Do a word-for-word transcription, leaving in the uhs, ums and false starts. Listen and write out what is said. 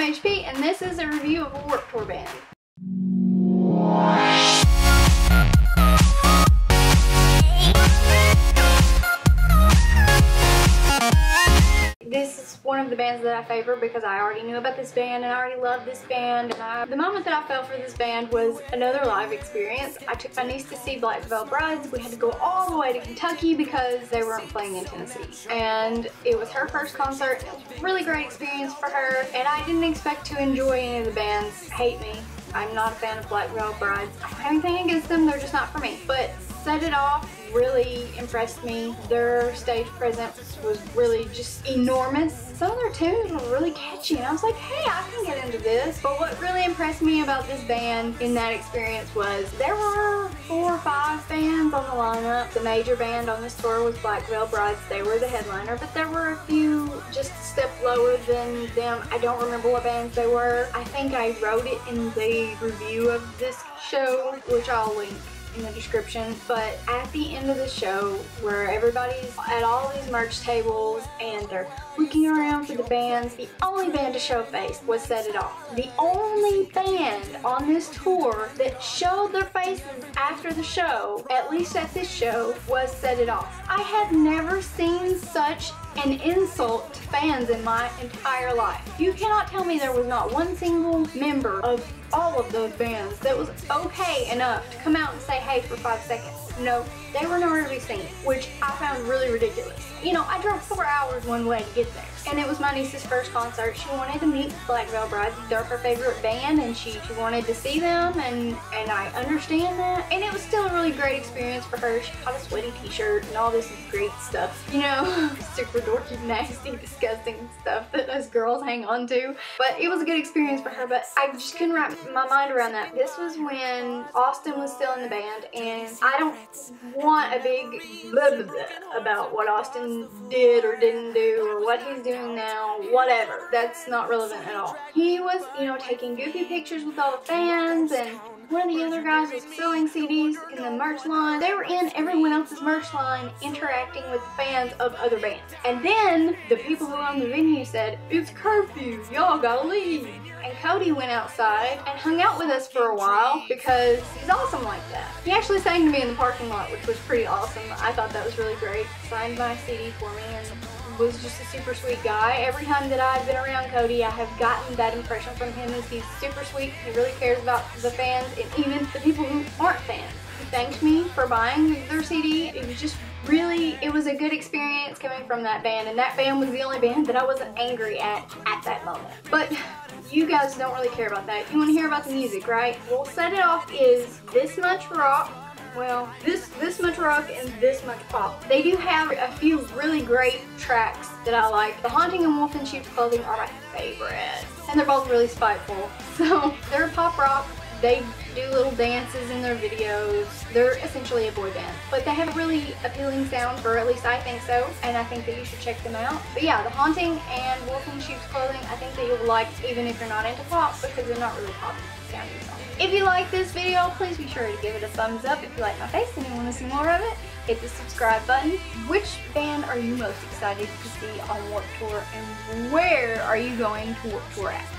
I'm H P, and this is a review of a Warped Tour band. This is one of the bands that I favor because I already knew about this band and I already loved this band. And I, the moment that I fell for this band was another live experience. I took my niece to see Black Veil Brides. We had to go all the way to Kentucky because they weren't playing in Tennessee. And it was her first concert. It was a really great experience for her. And I didn't expect to enjoy any of the bands. Hate me. I'm not a fan of Black Veil Brides. I don't have anything against them. They're just not for me. But Set It Off really impressed me. Their stage presence was really just enormous. Some of their tunes were really catchy and I was like, hey, I can get into this. But what really impressed me about this band in that experience was there were four or five bands on the lineup. The major band on this tour was Black Veil Brides. They were the headliner, but there were a few just a step lower than them. I don't remember what bands they were. I think I wrote it in the review of this show, which I'll link in the description. But at the end of the show, where everybody's at all these merch tables and they're looking around for the bands, the only band to show face was Set It Off. The only band on this tour that showed their faces after the show, at least at this show, was Set It Off. I had never seen such an insult to fans in my entire life. You cannot tell me there was not one single member of all of those bands that was okay enough to come out and say hey for five seconds. No, they were nowhere to be seen, which I found really ridiculous. You know, I drove four hours one way to get there, and it was my niece's first concert. She wanted to meet Black Veil Brides. They're her favorite band, and she, she wanted to see them, and, and I understand that. And it was still a really great experience for her. She bought a sweaty t-shirt and all this great stuff, you know, super dorky, nasty, disgusting stuff that us girls hang on to. But it was a good experience for her, but I just couldn't wrap my mind around that. This was when Austin was still in the band, and I don't want a big blah, blah, blah about what Austin did or didn't do or what he's doing now, whatever. That's not relevant at all. He was, you know, taking goofy pictures with all the fans, and one of the other guys was selling C Ds in the merch line. They were in everyone else's merch line interacting with fans of other bands. And then the people who owned the venue said, it's curfew, y'all gotta leave. And Cody went outside and hung out with us for a while because he's awesome like that. He actually sang to me in the parking lot, which was pretty awesome. I thought that was really great. Signed my C D for me and was just a super sweet guy. Every time that I've been around Cody, I have gotten that impression from him is he's super sweet. He really cares about the fans and even the people who aren't fans. He thanked me for buying their C D. It was just really, it was a good experience coming from that band, and that band was the only band that I wasn't angry at at that moment. But you guys don't really care about that. You want to hear about the music, right? Well, Set It Off is this much rock. Well, this this much rock and this much pop. They do have a few really great tracks that I like. The Haunting and Wolf in Sheep's Clothing are my favorites, and they're both really spiteful. So they're pop rock. They do little dances in their videos. They're essentially a boy band, but they have a really appealing sound, or at least I think so, and I think that you should check them out. But yeah, The Haunting and Wolf in Sheep's Clothing, I think that you'll like even if you're not into pop, because they're not really pop sounding songs. If you like this video, please be sure to give it a thumbs up. If you like my face and you want to see more of it, hit the subscribe button. Which band are you most excited to see on Warped Tour, and where are you going to Warped Tour at?